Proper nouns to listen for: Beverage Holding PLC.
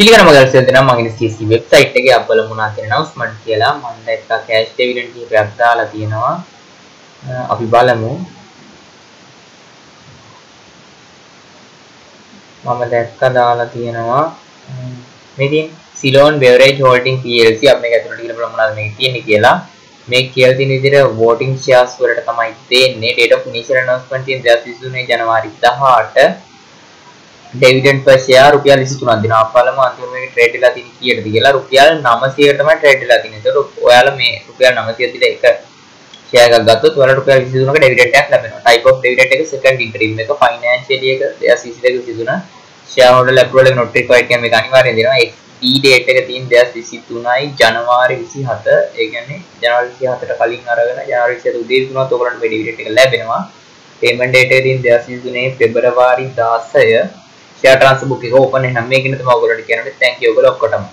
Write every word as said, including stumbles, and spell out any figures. පිළිගන්න මගල්සෙල් දෙනවා මම N S T C website එකේ අප බලමු නා කියන announcement කියලා මම දැක්ක කෑෂ් ඩිවිඩන්ඩ් කීපයක් දාලා තියෙනවා අපි බලමු මම දැක්ක දාලා තියෙනවා මෙදී Ceylon Beverage Holding P L C අපි මේක ඇතුළට ගිහින් බලමු නා මේක තියෙන්නේ කියලා make here the video voting shares for a time date of initial announcement in just is in January the heart dividend per share rupiah lisituna dina appalama antimage trade la dini kiyada diyala rupiah නවසියකට තමයි trade la dini ඒතකොට ඔයාලා මේ rupiah නවසිය දිලා එක share එකක් ගත්තොත් ඔයාලා rupiah විසිතුනක dividend එකක් ලැබෙනවා type of dividend එක second interim එක financially එක දෙකසිය දෙක විසිතුන shareholder approval එක not required කියන එක අනිවාර්යෙන් දෙනවා E date එක තියෙන දෙකසිය විසිතුනයි ජනවාරි විසිහත ඒ කියන්නේ ජනවාරි විසිහතට කලින් අරගෙන ජනවාරි විසිහත උදේ විසිතුනත් ඔයගලන්ට මේ dividend එක ලැබෙනවා payment date එක තියෙන දෙකසිය විසිතුනේ February දාසය share transfer book එක open එහෙනම් මේකෙන් තමයි ඔයගලන්ට කියන්නේ thank you ඔයගල ඔක්කොටම